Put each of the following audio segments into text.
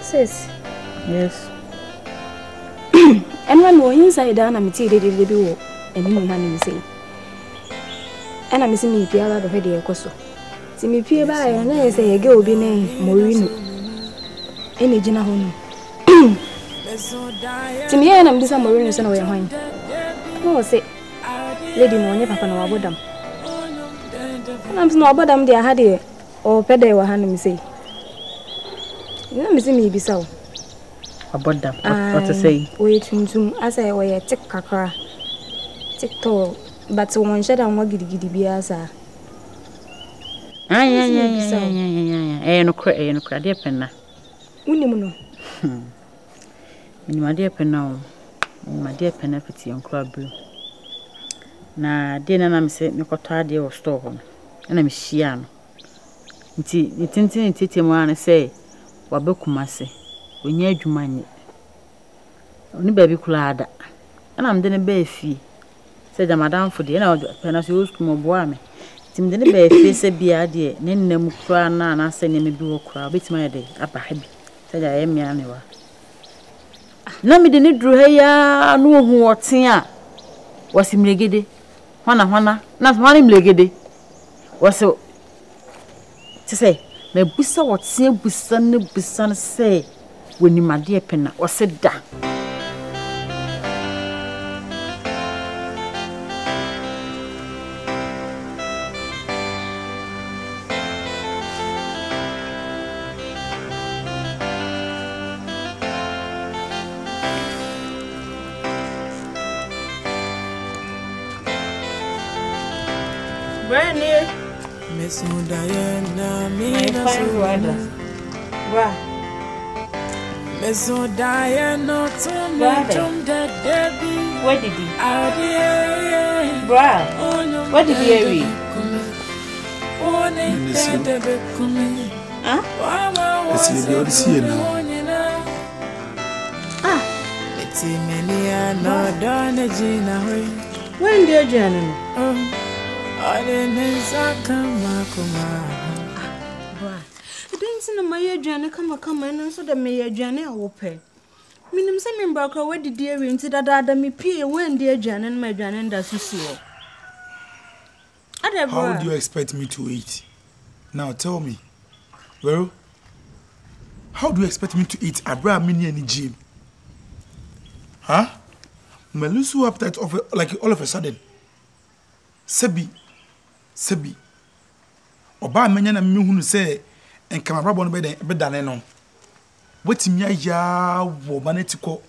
Sis. Yes. And when we inside down, I'm telling you, they be and you know say. And I'm missing me the other way they go so. See me pay by and I say girl be name Morino. Any jina hono. See me and I'm this Morino so no way home. No say. Lady no one papa no abodam. And I'm no abodam they had here or pede we hand me say. You know missing me be so. Abodam. What to say? Wait tuntum as I we take kakra. Take to but one shade and one giddy biasa. Ay, no cry, no cry, Adeapena. Unimuno. In my dear penal, my dear penalty on club blue. Na dinner, I'm saying, no cotard or storm, and I'm shiano. It's in Titi Moana say, Wabokumase, we need you money. Only baby clad, and I'm then a bay fee. Said Madame for the end Adeapena used to Mobuame. Tim didn't bear face a beer, dear, Nen Mukrana, and I send him a blue crowd. It's my day, up a heavy, said I am Yaniwa. Nammy didn't drew hair, no what's here. Was him legate? Hana, not one him legate. Was so to say, may Bussa what say Bussan say when you, my dear Penna, or said da. Brandy, Miss Diana, me fine brother. Why, Miss Diana, to madam that Debbie, what did he? Brah, what did he? When dear Janet? I didn't come my come and so the mayor Janet open. Minim Sammy Barker, where did dear into that other me pee when dear Janet, my Janet, does you see? How do you expect me to eat? Now tell me, well, how do you expect me to eat? I brought mini and gym. Huh? My loose appetite like all of a sudden. Sebi. Oba amenya na mehunu se enkamababo no bedane no. Wetimi aya wo banetiko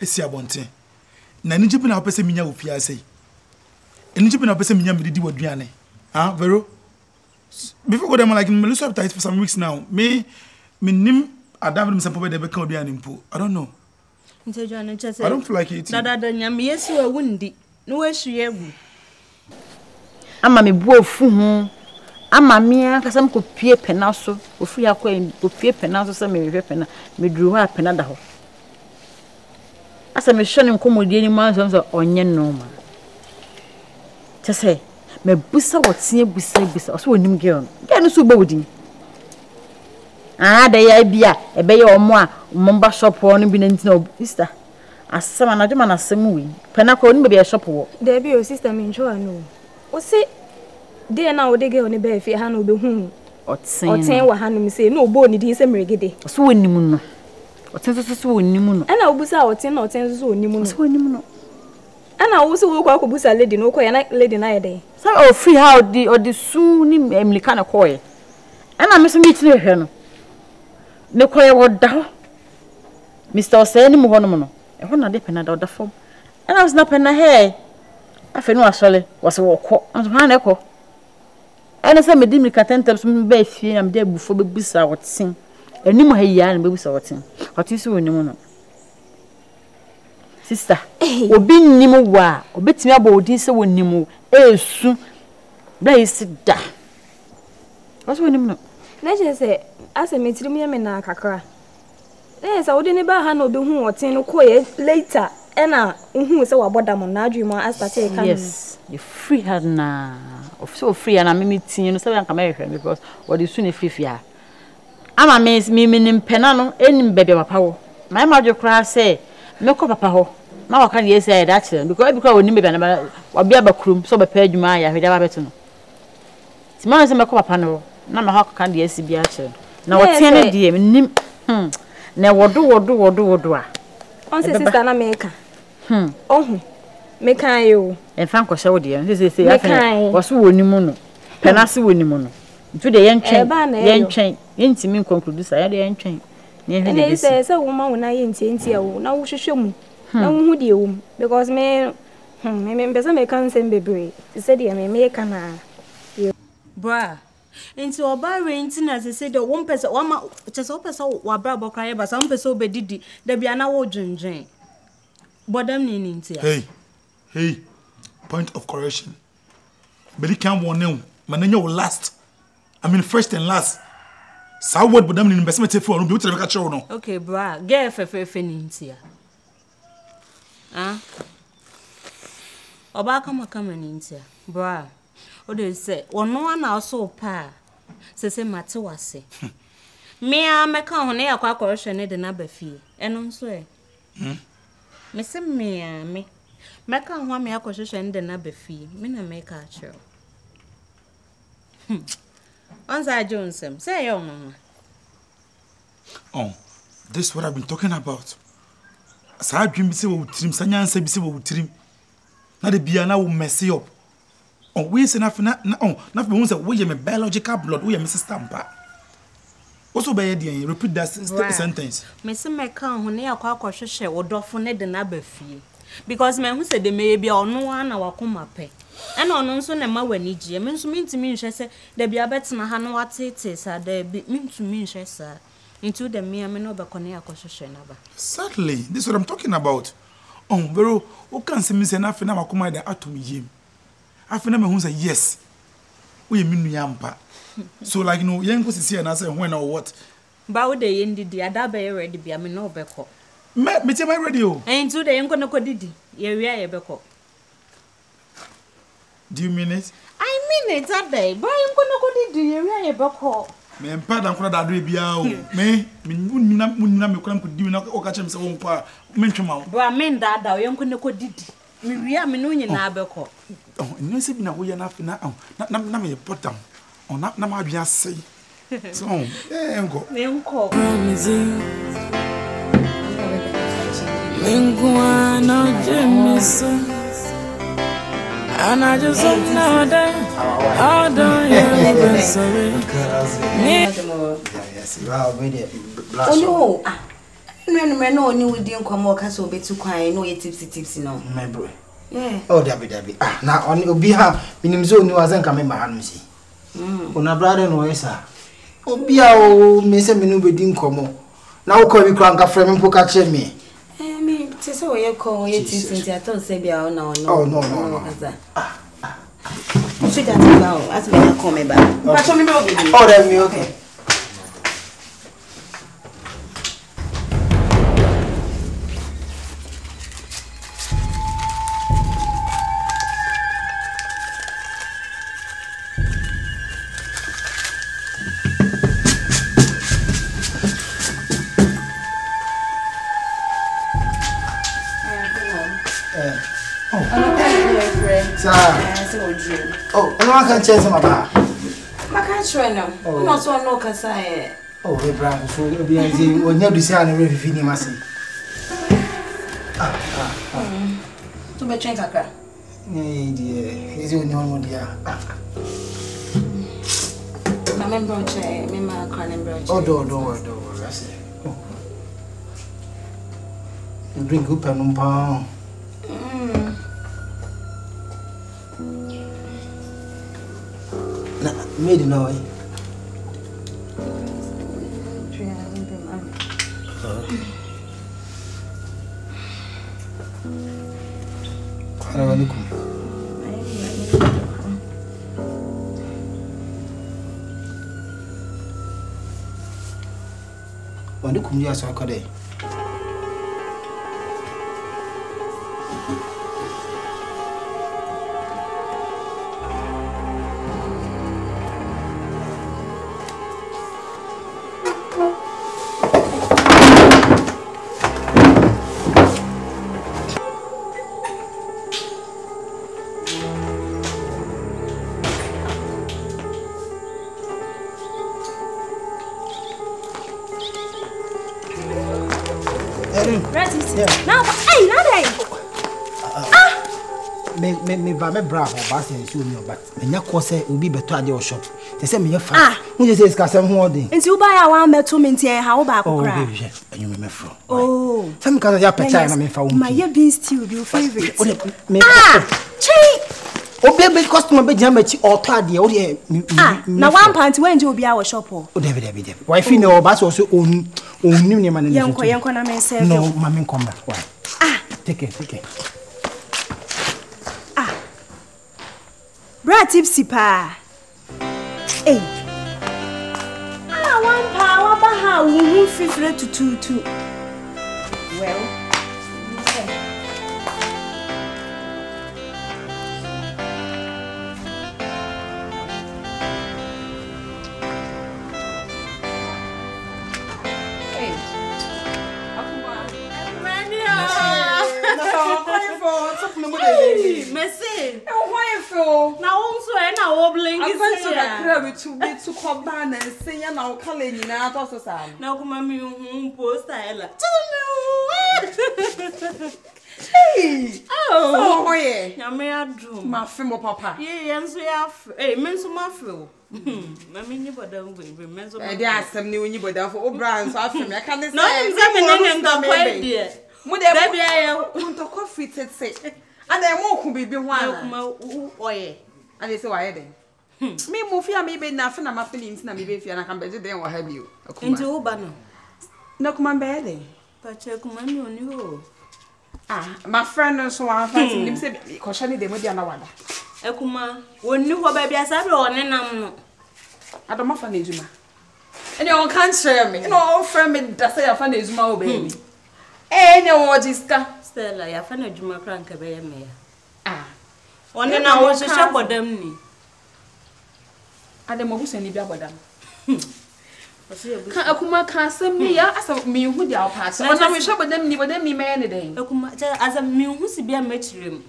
esi abonte. Na ni jipe na opese minya opia sei. Eni jipe na opese minya medidi waduane. Ah, Vero. Before go them like me lose appetite for some weeks now. Me nim adam dem sampo be ka oduane mpo. I don't know. I don't feel like eating. Dada nyame yesu e wundi. No esu yegu. Ama me bo fu ho ama me an kasam ko pie pena so ofu ya ko pie pena so se me hwe pena me duru ha pena da ho asa me hwe ne komodie ni man so onye no ma te se me busa wotie busa so onim girl no so gba wodin da ya bia ebe ya omo a mumba shop ho no bi na ntina sister asama na dwuma na semu wi pena ko ni be ya shop wo da bi o sister me njo ano o se de na o de ge oni be fi ha na obehun otin wa ha no mi se na obo oni di se meregede so wonimu no otin so wonimu no ana obusa otin na otin so wonimu no so wonimu no ana wo se wo kwa busa lady no ko ya na lady na ye de so o free how the or the su ni emlika na ko ye ana me so mi tire hwe no ne ko ye wo da Mr. Oseni mu ho no no e ho na de pena da oda fom ana was na pena hey afenu asole wose wo ko antoha na ko ana se medi mi katentep so mbe afie na mde abufo be busa wotin enimu ha yi ana be busa wotin so wonimu no sister obi nimu wa obetimi abo odin se wonimu esu da isi da wose wonimu no na je se ase metirimu ye me na kakra na se odin ba ha na obi hu wotin no ko ye later Ena, unhu se wa boda mo na adwuma as ta take. Yes, you free her na. so free and I'm meeting you seven American because what is soon if you are. I'm amazed me meaning penano any baby papa. My mother cry say, no papa ho. Now I can't yes say that because we need to be a backroom so be paid you my I never better. Tomorrow is my papa no. Now my heart can't yes be action. Now what any day me now what do. On says sister na meka. Oh. Make I you and Frank was out there. This is a was who won mono. Penassi won mono. To the young chain, intimate concludes. I had the young chain. Nay, says a woman when I intend you. Now she show me. No, would you? Because may members may come and be brave. Said you may make an hour. Bra. Into a bar renting as I said, the one person, one just open so while Brabo cry, but some person be did there be an hour drink. But I'm in here. Hey, point of correction. But it can't warn you. My name will last. I mean, first and last. So what would I mean? Investment for you to catch on. Okay, bra. Get FFNintia. Ah? Obakama come in here, bra. Oh, they say, or no one also pa. Say, Matua say. Me, I'm a con air correction at the number fee. And I'm sorry. Miss me. Make a woman a question than a fee. Mina make a chill. Answer Jones, say, oh, mamma. Oh, this is what I've been talking about. As I dream, see what trim, Sanyan say, see what trim. Now the Biana will mess you up. Oh, we say nothing, no, nothing was a way of biological blood, we are Mrs. Stamper. Also, by idea, repeat that sentence. Miss Macan, who near a cock or share or doffin than a fee. Because men who said they may be on no one our come up, and on also never when Niji means mean to me, she said, there be a bet in a hand what it is, are they mean to me, she said, into the mere men over Conia Constitution. Certainly, this is what I'm talking about. Oh, Vero, who can see Miss enough in our command out to me? I feel who say yes, we mean yampa. So, like no young pussy see and answer when or what. Bow day indeed, the Adabe already be a men over. Me tell my radio. And today I'm gonna go didi. Yeah, we are Ebeko. Do you mean it? I mean it that day. But I'm gonna go didi. Yeah, we are Ebeko. Me empada nkuna da do bia o. Me munna me kula mkudi na o ka che me se won kwa me ntwema o. But me nda da o ye nkuna ko didi. Me ria me no nyina Ebeko. Oh, nyo se bi na wo ye na fina. Na me put down. On na ma bia sei. So, enko. Me enko. And I just hope now that I don't even sorry. Yes, you are already a blush. Oh no, no, we didn't come or castle be too quiet. No, you tipsy, no, my bro. Yeah, oh, Debbie. Ah, now only be her. Minimzo knew as I come in my hands. On a brother, no, sir. Oh, be our Miss Minu didn't come. Now call you crank from Pocache me. So you call it since I don't say, oh no, no. You should have now as we are coming back. But I'm not me, okay. I can't change my back. I can't try now. I'm not so no cassay. Oh, hey, Bram, so you'll be as you will never see any revenue, Massy. To be trained, I cry. Nay, dear, is you no dear. I remember, I remember, crying brooch. Oh, don't worry, I say. You drink up and pound. Made a noise. When you come here, so I could day. Take it. Brad tipsy pa. Hey. One power baha won't feel to 2 2. Well, hey. Hey. To come down and say, and I'll call in now. Now, come you post. Hey, oh, yeah, may I do my female papa? Yes, we have a men's muffle. I mean, you but don't remember. I asked them, knew you but for all brands after me. I can't say, not examining them. Would I want to coffee? And I won't be one. And they say, why then? Me move here, maybe nothing. I'm feeling na maybe if you can better than what have you. Into Obano. No, come on, Betty. But check money on you. Ah, my friend, also, I'm fighting him. Said, Coshani, they would be another. Ekuma, when you were baby, I said, or no, I don't often need you. And you can't share me. No, friend, me, that's a funny small baby. And your watch is still like a funny Juma crank a bear. Ah, on an hour, she shall for them. Ademo who send you about them. Akuma can't send me as a meal with your parts. I'm not sure about them, never them me anything. Akuma as a meal who's be a matrim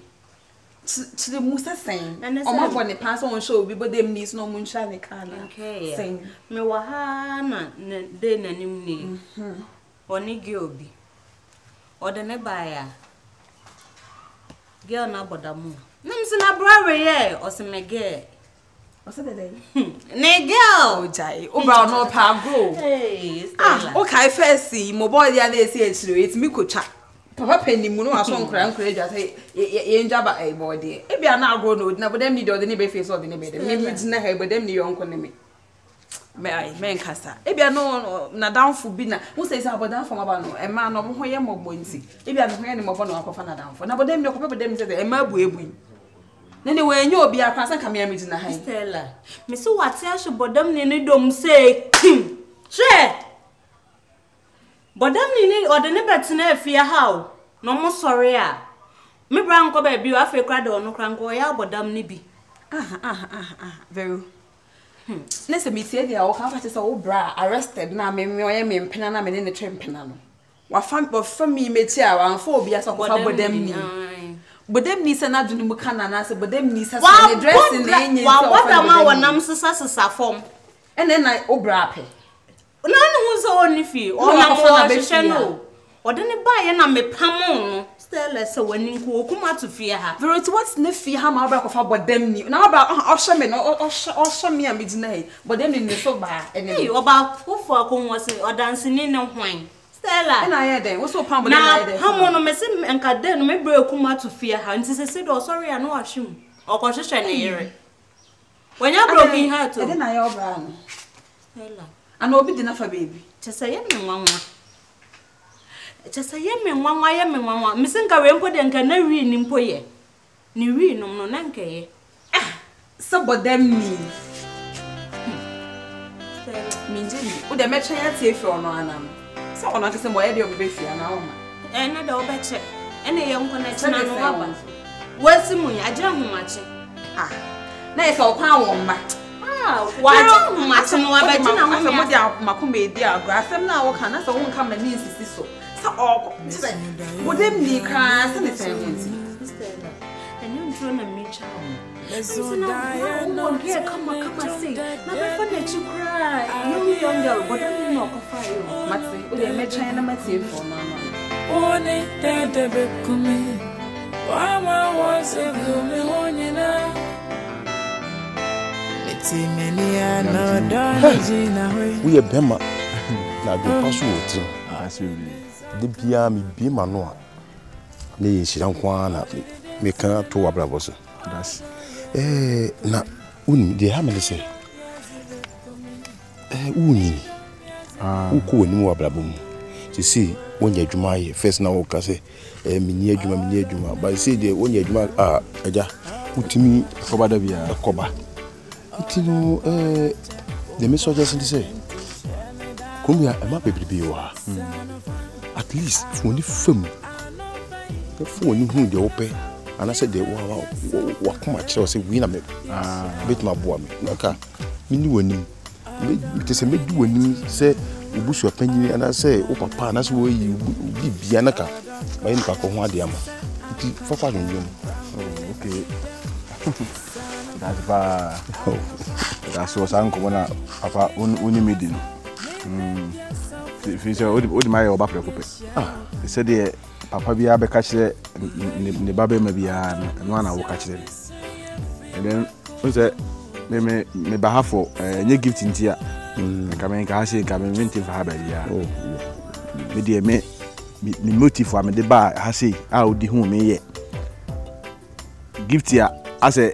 to the Musa saying, and I'm going to pass on show, but them needs no moonshine. They can't say, Mewahana, then a new name or Nigiobi or the Nebaya girl. Now, but the moon. Name's in a brave or some gay. What's the day? Negel, Jai, Obra no Pago. Ah, okay, first see, mobile the other say it's me could chat. Papa Penny Muno has some crown courage as a jabber a boy, dear. If you are now grown old, never them need or the neighbor face or the neighbor, maybe it's never, but them the uncle name. May Cassa. If you are no, Nadam Fubina, who says about that from Abano, a man of Hoyam or Boincy. If you are the man of Bono of Anadam, for never them, no couple of them said a merbuy. Anyway, you'll be a person coming in the high Stella. Miss Watson should bodom nini dom say, Tim. Share bodom nini or the neighbor fear how. No more sorry. Me brown go baby, I feel crowd or no cranko, ya bodom nibby. Very. Listen, me say they all have to old bra arrested now, me in Penana and in the train Penano. What fun me made here and 4 years of them. But them needs another Mukanana, but them needs a dress in the what am I success form? And then I obrape. None who's only few, or no, or then buy and I'm a pamon. Still, so when you come out to fear her. There is what's no fear, how my back of her, but them knew. Now about Oshaman or Shammy and midnight, but them in the sober, and you about who for was or dancing in no wine. And I had them. What's so pamphlet? How mono messin and Caden may break out to fear her, and since I said, oh, sorry, I know I should or concession here. When you're broken heart, then I overran. I know big enough for baby. Just say, mamma. Just say, mamma, missing Carampo and canary in Impoye. Niri no nanke. Ah, so but them me. Mindy, would I match her safe or no? So on a more idea of baby and our and I'll bet you any young connection. What's the moon? I don't much. Ah, that's all power. Ah, why don't much more about my comedy? Grass and now can us all come and means this so. So all would them be crass and the same. And you're drawn a meat child. Here, come and see. Never forget to cry. Young girl, but I'm not. Matsi, we are making a match for Mama. One day they become me. Mama was a woman. We are Bema. Now the password. The Bia me be manoa. Nay, she don't want to make her to a bravos. Eh, now, the hammer say. Uni. Who could know a brabum? You see, when you do first now, Cassie, a mini juma, but I say the one you do are a ja, Utimi, Cobadavia, a coba. Utino, the message doesn't say. Come here, I'm happy to be you are. At least, only film. The phone whom they open, and I said they walk much, or say, win a bit. Bet my boy, okay, we knew him. It is a mid when you say, Bush your penny, and I say, oh, papa, that's where you be Bianca. My uncle, one diamond. For 500. Oh, okay. That's bad. That's what uncle when I have only meeting. If you say, what my old papa said, Papa be able to catch the baby, maybe, and one hour catch them. And then, who said, me behalf for any gift in here. Me motive for me the bar. I say I would do home here. Gift here. I say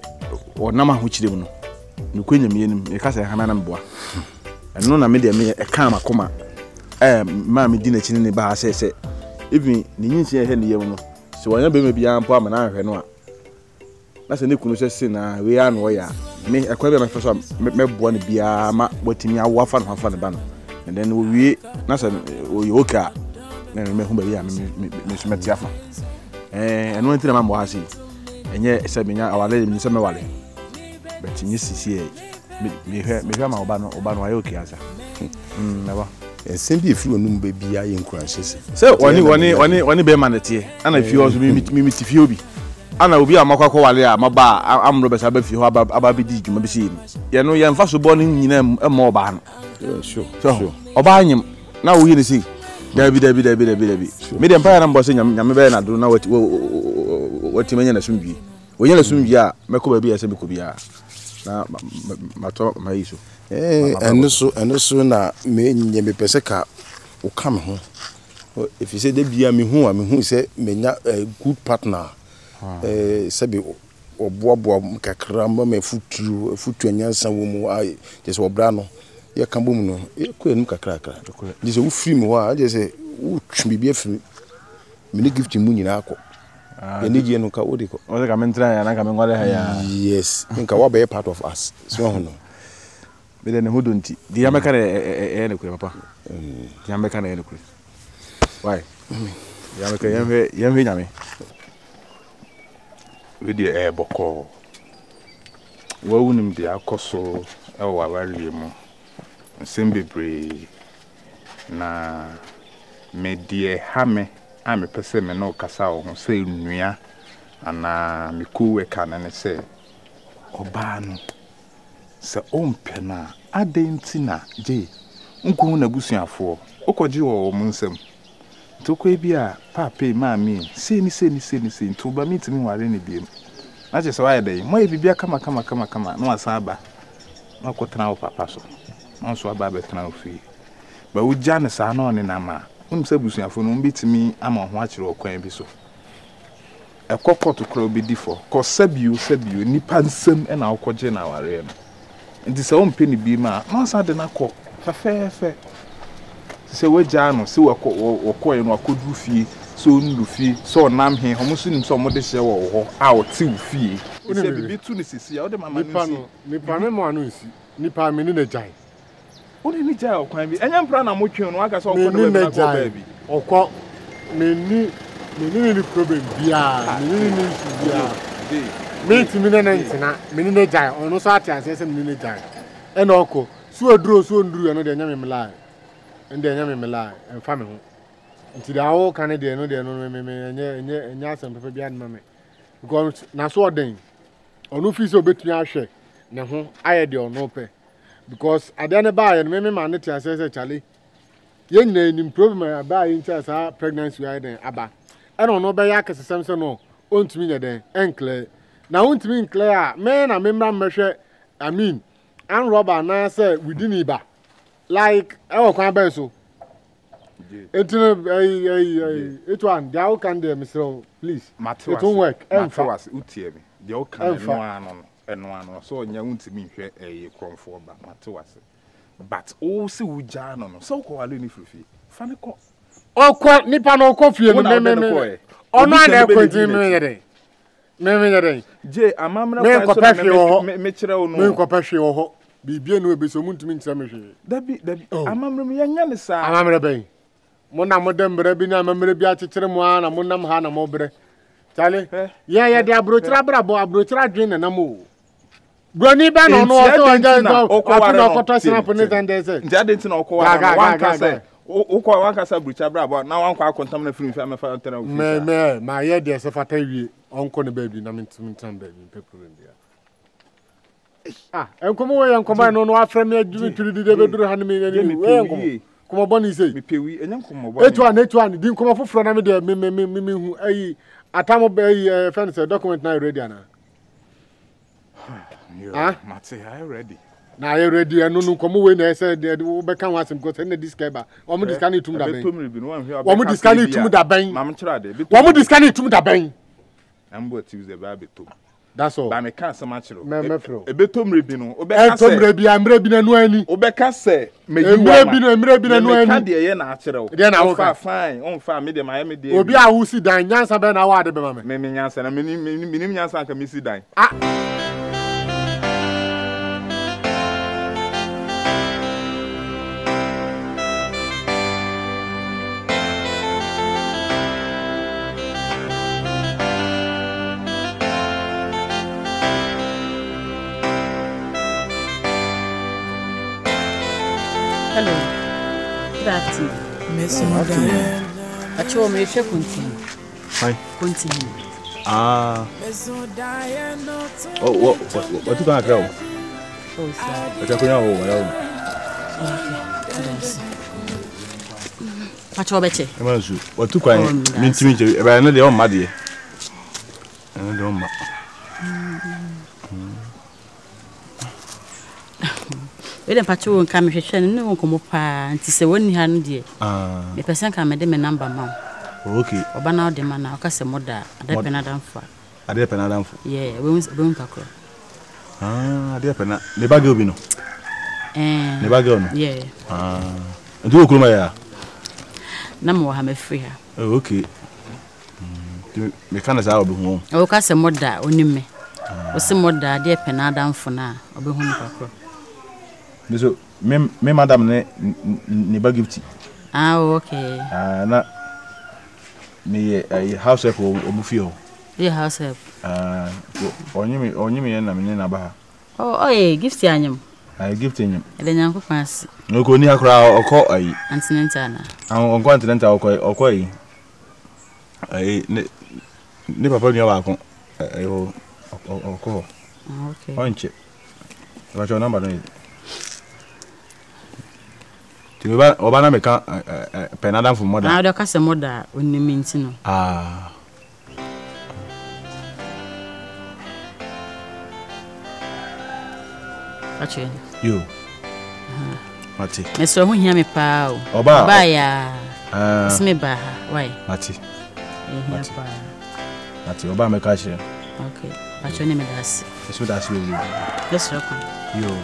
or number which they know. You couldn't mean me because I have an boy. And no, I made a calm a comma. Mammy dinner in the bar. I say even the new year here no. So I never be an palm and I have no. That's a new conversation. We are no way. Me akwebe my first me bo na bia ma botimi awo afa na ba no and then we na say oyoka na me hu ba bia me so meti afa and one thing am bo ha say enye say me nya awale me say me wale but nyi sisi e me hwa ma oba no ayoka asa na ba e sembi e flu onum ba bia ye nkura sisi say oni be manete ana fi ozo mi tifi obi ana obi amakwakwa wale a maba amro besa ba fi ho aba bi di djuma bi si ye no ye mfa so bo no nyina emo ba no sure oba anyim na wo yi ni si dabi me dem pa na mbo se nyame be na do na wati menya na sumbi wo nya na sumbi a meko ba bi ya se meko bi a na mato maiso enoso na me nye me pese ka wo ka me ho if you say da bia me hu say menya good partner sabi oboaboa kakra mama futu anyansa wo mu ai je so obra no ye kan bom no ye ko enu kakra je so free me wa je se wo twi bi afri me ne gift mu nyina akọ ye ne je no ka wo de ko o se ka mentra ya na ka mengwale ha ya yes nka wa be part of us so ho no be de ne hodonti di ya meka ne ko papa di ya meka ne ko why ya meka yemwe nyame with the air boko. Well, wouldn't be a cosso, our value, Simbibri. Na me dear Hammy, I'm a person, no Cassau, say Nia, and I'm cool, and say, Oban, Sir Ompena, I didn't see na, Jay, Uncle Nagusia for, Okojo or Munsem. Tokwebia pape mami sini to ba mitimi ware ne biem na je so ayede mo ebibia kama no asaba na kotana wo papa so no so aba betana ofi ba uja ne sa na one na ma unim se busuafo no mbitimi ama ho akire okwan bi so e kokoto kra obidi fo ko sabio nipa nsem e na okoje na ware ndi se o mpeni bi ma no sa de na ko fefefe se wejano se wako no akodru fie so nlu fie so nam he homo so nim so mo de hye wo ho a o ti fie se bibi tu ni sisi ya o de mama ni pano mo anu nsi ni pa me ni na gai o ni ni gai okwan bi enya mpra na mo twen no aga so okwan no na gai bi okwo me ni problem bia me ni nsi bia me ti me na ntina me ni na gai ono so ati anse se me ni na gai e na okwo so ndru ya no de nya me mla and then I'm alive and family. Until I all can't do no, they know me and yes, and behind mammy. Because now so then, or no fees or bit me I share. No, I had your no pay. Because I done a buy and mammy, my nature says, Charlie, Yen improvement about interest our pregnancy then Abba. I don't know by Yakas Samson or won't mean then, and Claire. Now won't mean Claire, man, I remember I mean, and Robber now said we didn't ba. Like, oh, can't bear so. It's one, the old can there, Mr. Please. It won't work. And for us, Utiemi, the old can one and one or so, and you won't mean a crumb for Matuas. But also, we jam so called a little funny cough. Oh, quite Nippon or coffee, and I remember. Oh, no, I put him in a day. Memory a day. Jay, a mamma, Mr. Be bien will be so moon to mean cemetery. That be the Amam Yan, sir. I'm a bay. Mona Madame Rebina, Mamrebia Chitramuan, and Monam Hana Mobre. Tally, yeah, they are brutra gin and a moo. Granny Bannon, ah, and come away and command on our friend, to the devil, hand me any come upon his and come over. H1, didn't come off from another me, a time of a fancy document now ready. Ah, Matty, I ready. Now I ready, and no come away, and I said that will become us and got any discover. Almost discarding to Mudabang. One would discard it to Mudabang, Mamma Trade. One would discard it to Mudabang. And what use the rabbit too? That's all. I'm a cancer natural. Memphro. A betum rebino. Obetum rebi, I'm rebin and wenny. Obeka say, may you rebin and wenny, dear natural. Then I'll fine, on farm, medium, I am a dear. Obia who see dine, Yansa Ben, I want to be my minions and a mini Yansa can miss dine. Ah! Continue. Ah. Oh, what you going to do? Oh, sir. What you going to do? What you going to do? What you going to do? What you going to do? We don't patrol and come and no one come up and say one hand, dear. The person can make them a number now. Okay, or ban out the man, I'll cast a mother, Adeapena for Adeapena. Yeah, women's bone cocker. Ah, Adeapena, the bagobino. And the bagon, yeah. Ah, and do come here. No more, I'm a free. Okay, the cannas out of home. I'll cast a mother, only me. What's the mother, Adeapena down for now, or be home cocker. So, madam, never give tea. Ah, okay. Not me a house help or buffio. Your house help. On you, me, and I mean, about oh, eh, gift to him. I give to him. And then Uncle Francis. No go near crowd or call a continental. I'm continental or quay. I never put your back on. I will call. Okay. Punch it. What's your number? Obana make a penadam for mother. Now the cast a mother when you mean to know. Ah, you, Matty. Mr. Who hear me, pal. Oba, ya. Smiba, why, Matty? Matty, Oba make a share. Okay, but your name is. It's what I see with you. Let's welcome you.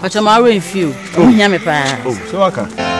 But I'm already few. Oh, so I can.